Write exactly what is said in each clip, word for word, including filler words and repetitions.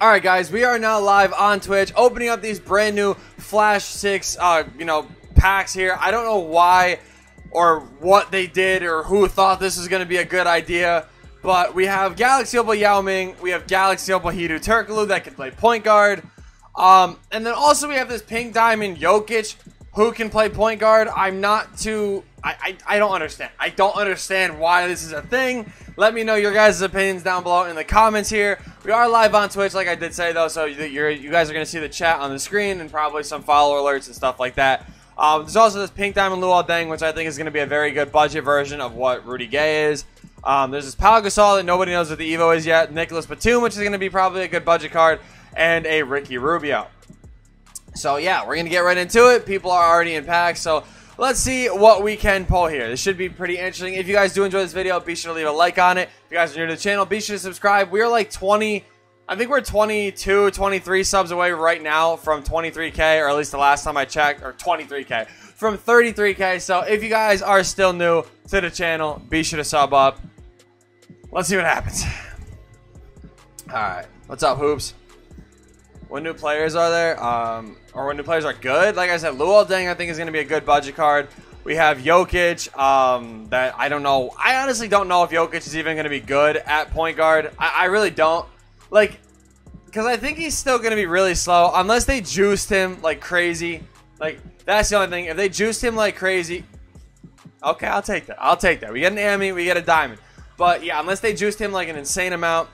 All right, guys, we are now live on Twitch, opening up these brand new Flash six, uh, you know, packs here. I don't know why or what they did or who thought this was going to be a good idea, but we have Galaxy Opal Yao Ming, we have Galaxy Opal Hedo Türkoğlu that can play point guard, um, and then also we have this Pink Diamond Jokic who can play point guard. I'm not too... I, I, I don't understand. I don't understand why this is a thing. Let me know your guys' opinions down below in the comments here. We are live on Twitch, like I did say, though, so you're, you guys are going to see the chat on the screen and probably some follower alerts and stuff like that. Um, there's also this Pink Diamond Luol Deng, which I think is going to be a very good budget version of what Rudy Gay is. Um, there's this Pau Gasol that nobody knows what the Evo is yet. Nicolas Batum, which is going to be probably a good budget card. And a Ricky Rubio. So, yeah, we're going to get right into it. People are already in packs, so... let's see what we can pull here. This should be pretty interesting. If you guys do enjoy this video, be sure to leave a like on it. If you guys are new to the channel, be sure to subscribe. We're like twenty, I think we're twenty-two, twenty-three subs away right now from twenty-three K, or at least the last time I checked, or twenty-three K, from thirty-three K. So if you guys are still new to the channel, be sure to sub up. Let's see what happens. All right, what's up, hoops? When new players are there, um, or when new players are good, like I said, Luol Deng I think is going to be a good budget card. We have Jokic, um, that I don't know. I honestly don't know if Jokic is even going to be good at point guard. I, I really don't. Like, because I think he's still going to be really slow, unless they juiced him like crazy. Like, that's the only thing. If they juiced him like crazy, okay, I'll take that. I'll take that. We get an Emmy, we get a diamond. But, yeah, unless they juiced him like an insane amount,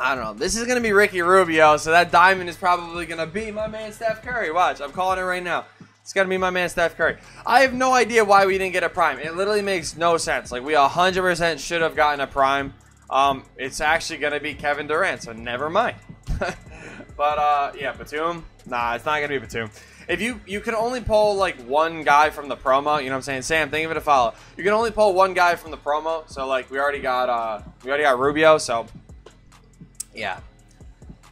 I don't know. This is going to be Ricky Rubio, so that diamond is probably going to be my man Steph Curry. Watch, I'm calling it right now. It's going to be my man Steph Curry. I have no idea why we didn't get a prime. It literally makes no sense. Like, we one hundred percent should have gotten a prime. Um, it's actually going to be Kevin Durant, so never mind. But, uh, yeah, Batum. Nah, it's not going to be Batum. If you, you can only pull, like, one guy from the promo. You know what I'm saying? Sam, think of it a follow. You can only pull one guy from the promo. So, like, we already got, uh, we already got Rubio, so... yeah,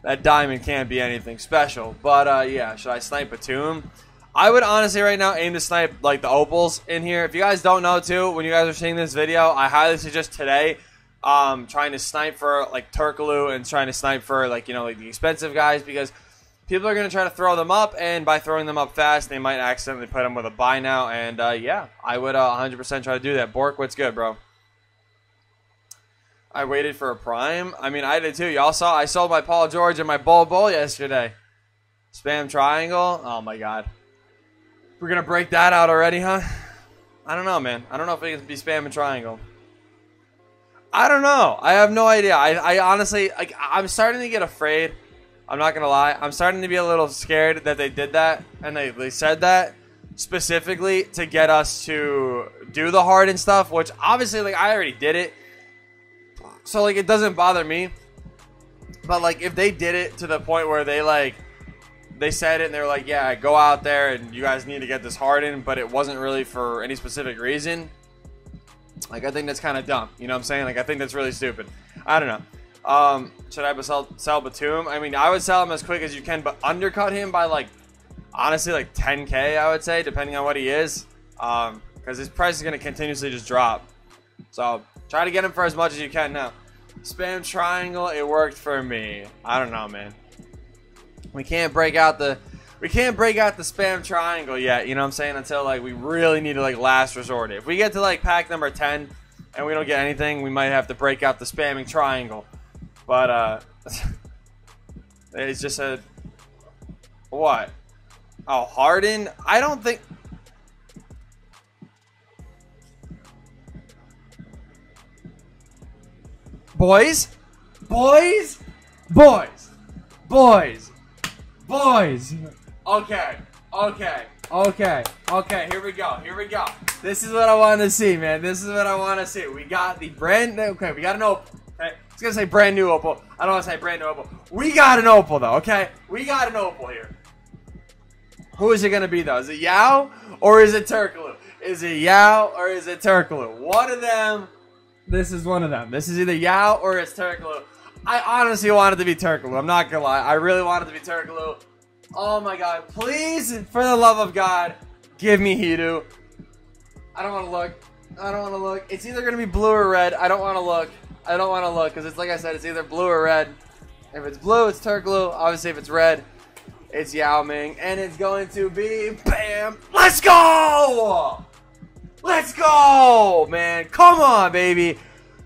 that diamond can't be anything special. But, uh, yeah, should I snipe Batum? I would honestly right now aim to snipe, like, the opals in here. If you guys don't know, too, when you guys are seeing this video, I highly suggest today um, trying to snipe for, like, Türkoğlu and trying to snipe for, like, you know, like, the expensive guys, because people are going to try to throw them up, and by throwing them up fast, they might accidentally put them with a buy now. And, uh, yeah, I would uh, one hundred percent try to do that. Bork, what's good, bro? I waited for a prime. I mean, I did too. Y'all saw I sold my Paul George and my Bull Bull yesterday. Spam triangle. Oh, my God. We're going to break that out already, huh? I don't know, man. I don't know if it can be spamming triangle. I don't know. I have no idea. I, I honestly, like, I'm starting to get afraid. I'm not going to lie. I'm starting to be a little scared that they did that and they, they said that specifically to get us to do the hard and stuff, which obviously, like, I already did it. So, like, it doesn't bother me, but, like, if they did it to the point where they, like, they said it and they were like, yeah, go out there and you guys need to get this hardened, but it wasn't really for any specific reason, like, I think that's kind of dumb. You know what I'm saying? Like, I think that's really stupid. I don't know. Um, should I sell, sell Batum? I mean, I would sell him as quick as you can, but undercut him by, like, honestly, like, ten K, I would say, depending on what he is, um, because his price is going to continuously just drop. So, try to get him for as much as you can now. Spam triangle, it worked for me. I don't know, man. We can't break out the we can't break out the spam triangle yet, you know what I'm saying? Until, like, we really need to, like, last resort. If we get to, like, pack number ten and we don't get anything, we might have to break out the spamming triangle. But uh it's just a what? Oh, Harden? I don't think Boys, boys, boys, boys, boys. Okay, okay, okay, okay. Here we go. Here we go. This is what I want to see, man. This is what I want to see. We got the brand new. Okay, we got an opal. Okay, I was gonna say brand new opal. I don't want to say brand new opal. We got an opal though. Okay, we got an opal here. Who is it gonna be though? Is it Yao or is it Türkoğlu? Is it Yao or is it Türkoğlu? One of them. This is one of them. This is either Yao or it's Türkoğlu. I honestly wanted to be Türkoğlu. I'm not going to lie. I really wanted to be Türkoğlu. Oh, my God. Please, for the love of God, give me Hedo. I don't want to look. I don't want to look. It's either going to be blue or red. I don't want to look. I don't want to look because it's like I said, it's either blue or red. If it's blue, it's Türkoğlu. Obviously, if it's red, it's Yao Ming. And it's going to be bam. Let's go! Let's go, man. Come on, baby.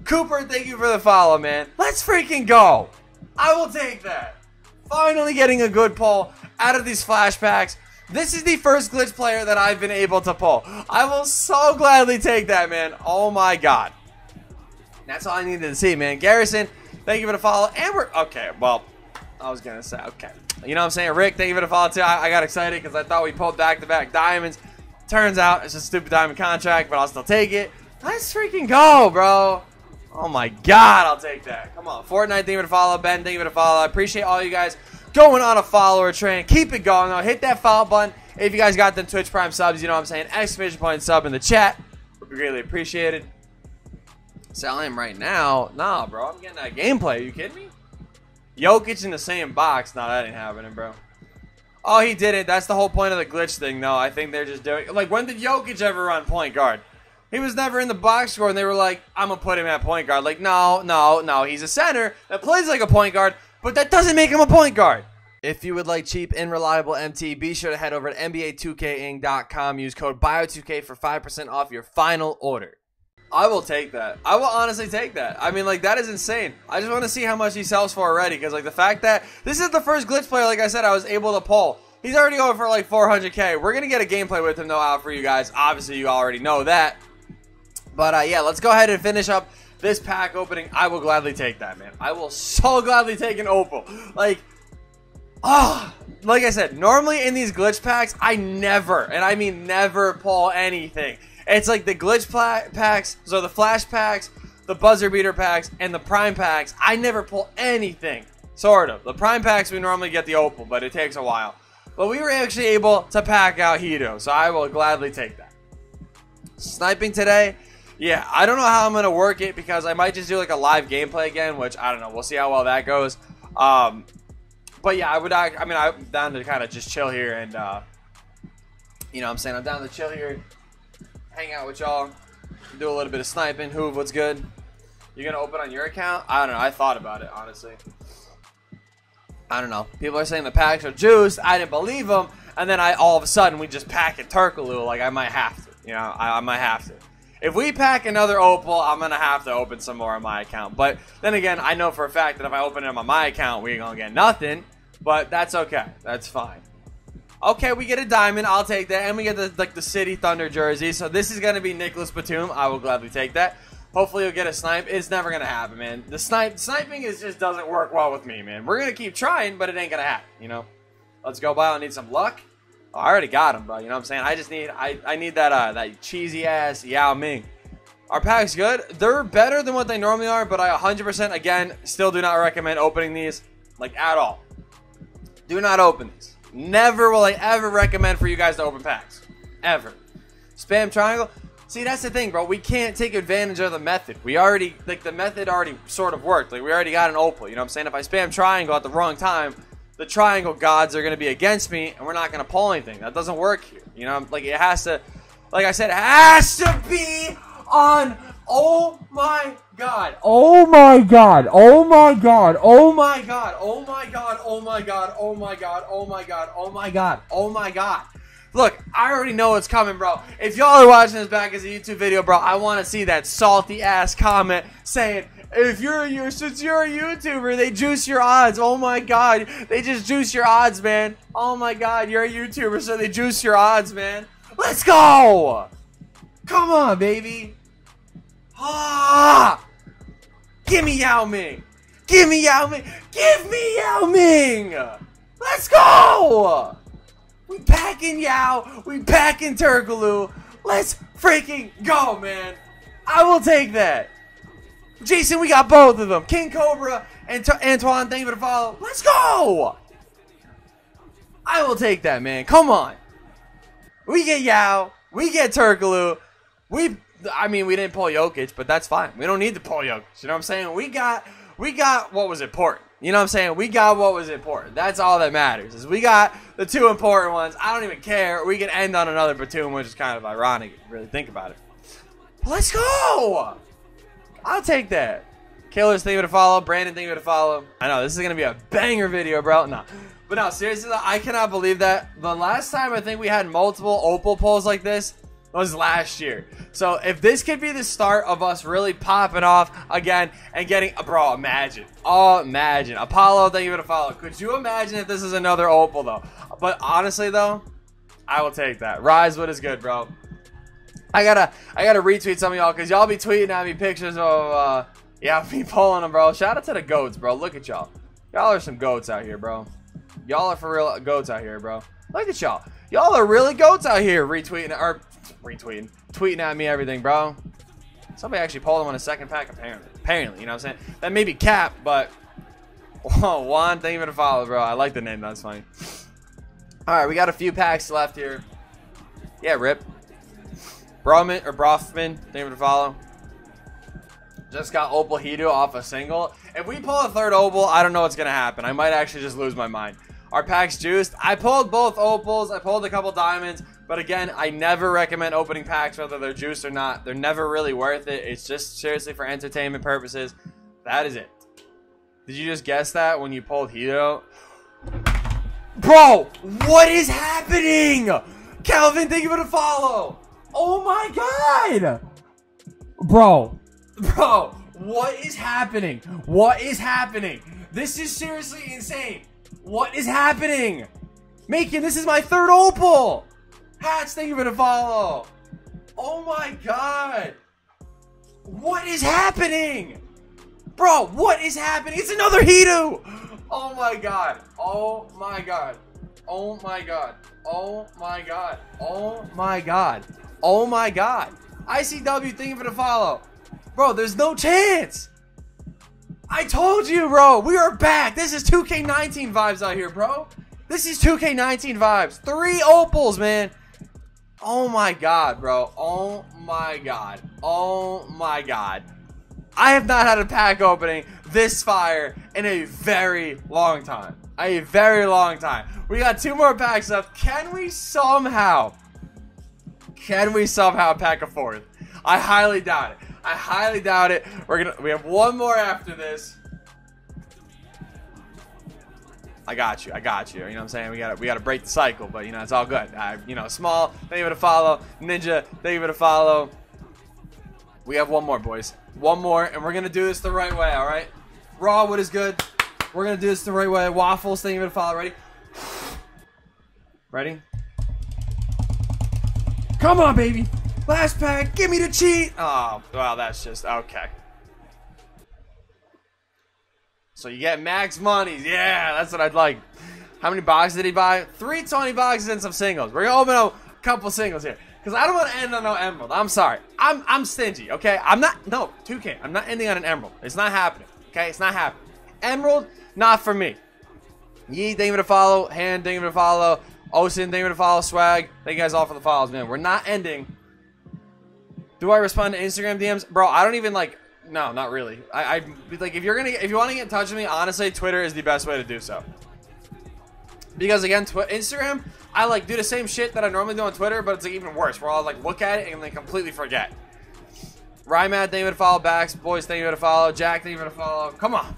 Cooper, thank you for the follow, man. Let's freaking go. I will take that. Finally getting a good pull out of these flashbacks. This is the first glitch player that I've been able to pull. I will so gladly take that, man. Oh, my God. That's all I needed to see, man. Garrison, thank you for the follow. And we're... Okay, well, I was going to say, okay. You know what I'm saying? Rick, thank you for the follow, too. I, I got excited because I thought we pulled back-to-back diamonds. Turns out it's a stupid diamond contract, but I'll still take it. Let's freaking go, bro. Oh, my God, I'll take that. Come on. Fortnite, thank you for the follow. Ben, thank you for the follow. I appreciate all you guys going on a follower train. Keep it going, though. Hit that follow button. If you guys got them Twitch Prime subs, you know what I'm saying? Exclamation point sub in the chat would be greatly appreciated. Selling him right now. Nah, bro. I'm getting that gameplay. Are you kidding me? Jokic in the same box. Nah, that ain't happening, bro. Oh, he did it. That's the whole point of the glitch thing, though. I think they're just doing... Like, when did Jokic ever run point guard? He was never in the box score, and they were like, I'm going to put him at point guard. Like, no, no, no. He's a center that plays like a point guard, but that doesn't make him a point guard. If you would like cheap and reliable M T, be sure to head over to N B A two K ing dot com. Use code bio two K for five percent off your final order. I will take that. I will honestly take that. I mean, like, that is insane. I just want to see how much he sells for already, because, like, the fact that this is the first glitch player, like I said, I was able to pull. He's already going for, like, four hundred K. We're going to get a gameplay with him, though, out for you guys. Obviously, you already know that. But, uh, yeah, let's go ahead and finish up this pack opening. I will gladly take that, man. I will so gladly take an opal. Like, oh, like I said, normally in these glitch packs, I never, and I mean never, pull anything. It's like the glitch packs, so the flash packs, the buzzer beater packs, and the prime packs. I never pull anything, sort of. The prime packs, we normally get the opal, but it takes a while. But we were actually able to pack out Hedo, so I will gladly take that. Sniping today. Yeah, I don't know how I'm going to work it because I might just do like a live gameplay again, which I don't know. We'll see how well that goes. Um, but yeah, I would, I, I mean, I'm down to kind of just chill here and, uh, you know what I'm saying? I'm down to chill here, hang out with y'all, do a little bit of sniping. Hoov, what's good? You're going to open on your account? I don't know. I thought about it, honestly. I don't know. People are saying the packs are juiced. I didn't believe them. And then I, all of a sudden, we just pack a Türkoğlu. Like, I might have to, you know, I, I might have to. If we pack another opal, I'm going to have to open some more on my account. But then again, I know for a fact that if I open them on my account, we ain't going to get nothing. But that's okay. That's fine. Okay, we get a diamond. I'll take that. And we get the, like, the City Thunder jersey. So this is going to be Nicolas Batum. I will gladly take that. Hopefully you'll get a snipe. It's never going to happen, man. The snipe sniping is just doesn't work well with me, man. We're going to keep trying, but it ain't going to happen, you know. Let's go, by. I need some luck. Oh, I already got him, bro. You know what I'm saying? I just need I, I need that uh, that cheesy-ass Yao Ming. Our packs good. They're better than what they normally are, but I one hundred percent, again, still do not recommend opening these, like, at all. Do not open these. Never will I ever recommend for you guys to open packs. Ever. Spam triangle. See, that's the thing, bro. We can't take advantage of the method. We already, like, the method already sort of worked. Like, we already got an opal. You know what I'm saying? If I spam triangle at the wrong time, the triangle gods are going to be against me, and we're not going to pull anything. That doesn't work here. You know, like, it has to, like I said, it has to be on. Oh, my God. Oh, my God. Oh, my God. Oh, my God. Oh, my God. Oh, my God. Oh, my God. Oh, my God. Oh, my God. Oh, my God. Look, I already know it's coming, bro. If y'all are watching this back as a YouTube video, bro, I want to see that salty-ass comment saying, if you're, you're, since you're a YouTuber, they juice your odds. Oh, my God. They just juice your odds, man. Oh, my God. You're a YouTuber, so they juice your odds, man. Let's go. Come on, baby. Ah. Give me Yao Ming. Give me Yao Ming. Give me Yao Ming. Let's go. We packing Yao. We packing Türkoğlu. Let's freaking go, man. I will take that. Jason, we got both of them. King Cobra and T Antoine, thank you for the follow. Let's go! I will take that, man. Come on. We get Yao. We get Türkoğlu. We, I mean, we didn't pull Jokic, but that's fine. We don't need to pull Jokic. You know what I'm saying? We got, we got what was important. You know what I'm saying? We got what was important. That's all that matters. Is we got the two important ones. I don't even care. We can end on another Batum, which is kind of ironic if you really think about it. Let's go! I'll take that. Killers, thank you to follow. Brandon, thank you to follow. I know, this is going to be a banger video, bro. No. But no, seriously, I cannot believe that. The last time I think we had multiple Opal polls like this was last year. So if this could be the start of us really popping off again and getting... Bro, imagine. Oh, imagine. Apollo, thank you to follow. Could you imagine if this is another Opal, though? But honestly, though, I will take that. Risewood is good, bro. I gotta, I gotta retweet some of y'all because y'all be tweeting at me pictures of... Uh, Yeah, be pulling them, bro. Shout out to the goats, bro. Look at y'all. Y'all are some goats out here, bro. Y'all are for real goats out here, bro. Look at y'all. Y'all are really goats out here retweeting, or retweeting, tweeting at me everything, bro. Somebody actually pulled them on a second pack, apparently. Apparently, you know what I'm saying? That may be cap, but... Whoa, Juan, thank you for the follow, bro. I like the name. That's funny. All right, we got a few packs left here. Yeah, Rip. Broman, or Brofman, thank you for the follow. Just got Opal Hedo off a single. If we pull a third Opal, I don't know what's going to happen. I might actually just lose my mind. Our packs juiced. I pulled both Opals. I pulled a couple diamonds. But again, I never recommend opening packs, whether they're juiced or not. They're never really worth it. It's just seriously for entertainment purposes. That is it. Did you just guess that when you pulled Hedo? Bro, what is happening? Calvin, thank you for the follow. Oh my God. Bro. Bro, what is happening? What is happening? This is seriously insane. What is happening? Macon, this is my third Opal. Hats, thank you for the follow. Oh my God. What is happening? Bro, what is happening? It's another Hedo. Oh my God. Oh my God. Oh my God. Oh my God. Oh my God. Oh my God. I C W, thank you for the follow. Bro, there's no chance. I told you, bro. We are back. This is two K nineteen vibes out here, bro. This is two K nineteen vibes. Three Opals, man. Oh, my God, bro. Oh, my God. Oh, my God. I have not had a pack opening this fire in a very long time. A very long time. We got two more packs left. Can we somehow, can we somehow pack a fourth? I highly doubt it. I highly doubt it. We're gonna we have one more after this. I got you. I got you. You know what I'm saying? We gotta we gotta break the cycle, but you know, it's all good. I, you know, Small, thank you for the follow. Ninja, thank you for the follow. We have one more, boys. One more, and we're gonna do this the right way, alright? Raw wood is good. We're gonna do this the right way. Waffles, thank you for the follow. Ready? Ready? Come on, baby! Last pack, give me the cheat. Oh, well, that's just okay. So you get max monies. Yeah, that's what I'd like. How many boxes did he buy? three twenty boxes and some singles. We're going to open a couple singles here because I don't want to end on no emerald. I'm sorry. I'm I'm stingy, okay? I'm not, no, two K. I'm not ending on an emerald. It's not happening, okay? It's not happening. Emerald, not for me. Yee, thank you for the follow. Hand, thank you for the follow. Osin, thank you for the follow. Swag, thank you guys all for the follows, man. We're not ending. Do I respond to Instagram D Ms? Bro, I don't even like, no, not really. I, I like, if you're gonna, if you want to get in touch with me, honestly, Twitter is the best way to do so. Because again, tw Instagram, I like do the same shit that I normally do on Twitter, but it's like even worse, where I'll like look at it and then completely forget. Rymad, thank you to follow. Bax, boys, thank you to follow. Jack, thank you to follow. Come on.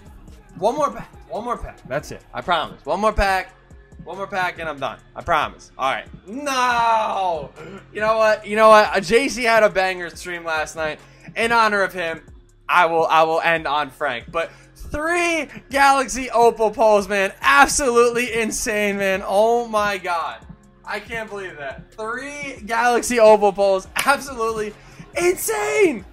One more pack, one more pack. That's it, I promise. One more pack. One more pack and I'm done. I promise. All right. No. You know what? You know what? J C had a banger stream last night. In honor of him, I will I will end on Frank. But three Galaxy Opal polls, man. Absolutely insane, man. Oh my God. I can't believe that. Three Galaxy Opal polls. Absolutely insane.